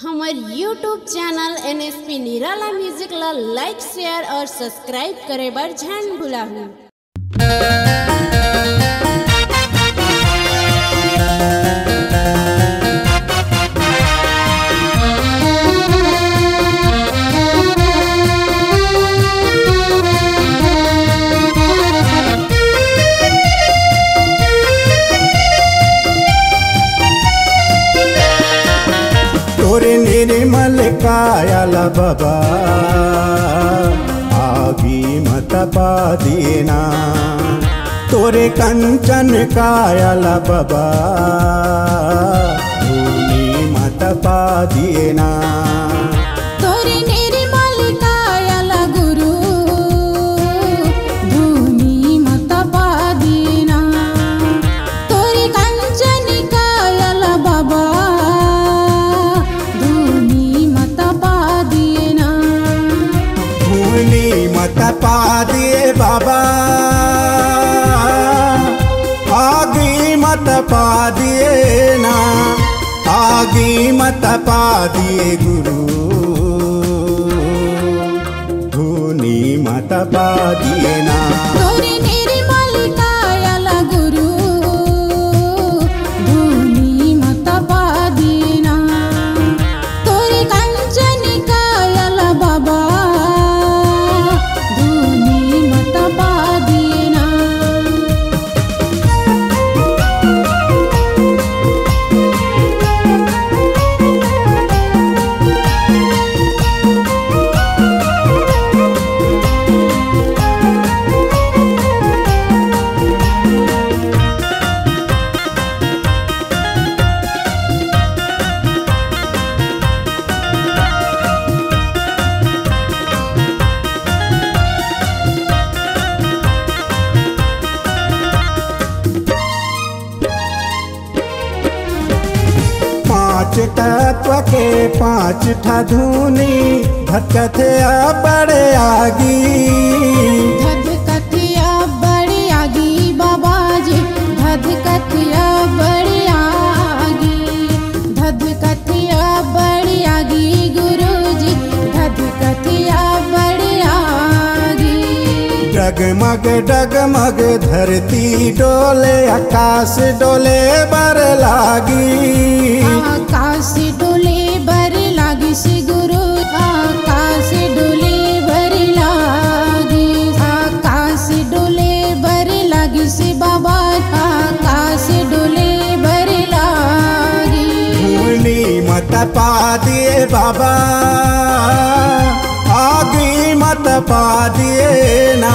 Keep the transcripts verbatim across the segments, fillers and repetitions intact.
हमारे YouTube channel N S P Nirala music ला like share और सब्सक्राइब करे बार झन भूला हूँ। निर्मल कायाला बाबा आगी मत पा देना, तोरे कंचन कायाला बाबा धूनी मत पा देना। तोरे निर्मल कायाला गुरु धूनी मत पा देना, तोरे कंचन कायाला बाबा पा दिए बाबा आगी मत पा दिए ना, आगी मत पा दिए गुरु धूनी मत पा दिए ना। पाँच तत्व के पाँच ठा धुनी धधकतिया बड़े आगी, धधकतिया बड़े आगी बाबा जी, धधकतिया बड़े आगी, धधकतिया बड़े आगी गुरु जी, धधकतिया बड़े आगी। डगमग डगमग धरती डोले आकाश डोले बर लागी, आकाश डोले बर लागी से गुरु, आकाश डोले बर लागी, आकाश डोले बर लागी से बाबा, आकाश डोले बर लागी। धूनी मत पा दिए बाबा आगी मत पा दिए ना,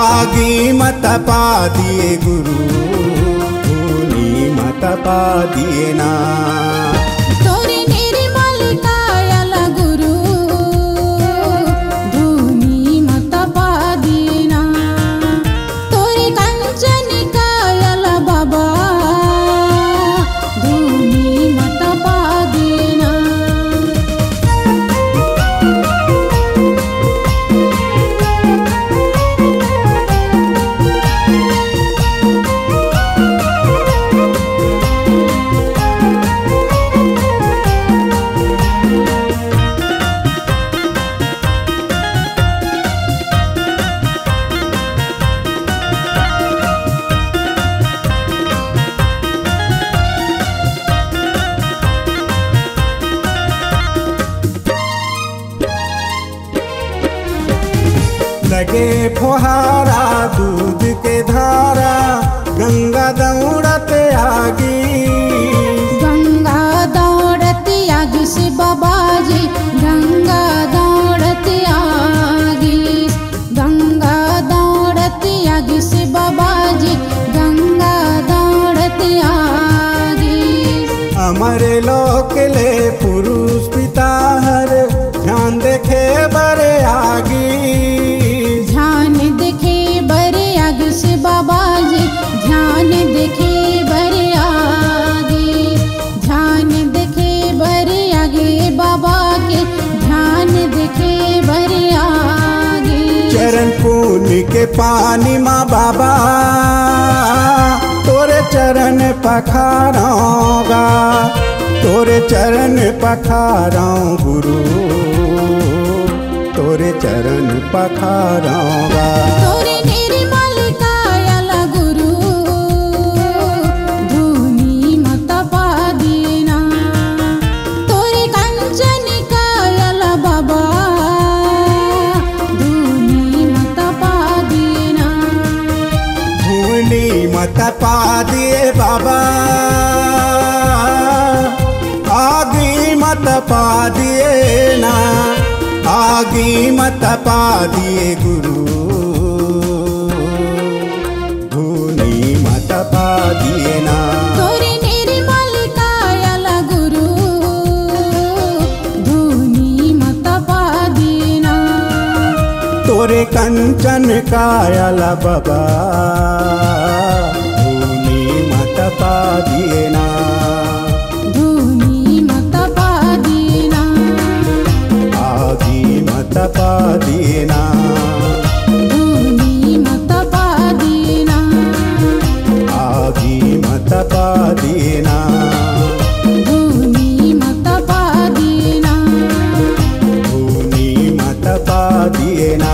आगी मत पा दिए गुरु धूनी मत पा दिए ना। लगे फुहारा दूध के धारा गंगा दौड़ते आगी, गंगा दौड़ते आगी से बाबा जी, गंगा दौड़ते आगी, गंगा दौड़ते आगी से बाबा जी, गंगा दौड़ते आगी। हमारे लोक ले पुरुष पिता हर ध्यान देखे बरे आगी, बाबा जी ध्यान देखे बरे आगे, ध्यान देखे बरे आगे बाबा के, ध्यान देखे बरे आगे। चरण पुण्य के पानी माँ बाबा तोरे चरण पखारोगा, तोरे चरण पखाराऊं गुरु, तोरे चरण पखाराऊंगा। तोरे मेरी मालुटायला गुरु, धूनी मत पादीना। तोरे कंचन कायला बाबा, धूनी मत पादीना। धूनी मत पादिए बाबा, आगी मत पा दिए ना, आगी मत पा दिए गुरु, धूनी मत पा दिए ना। तोरे मेरी मालुटायला गुरु, धूनी मत पा दिए ना। तोरे कंचन कायला बाबा, धूनी मत पा दिए ना। पादीना धूनी मत पादीना, आगी मत पादीना। धूनी मत पादीना, धूनी मत पादीना।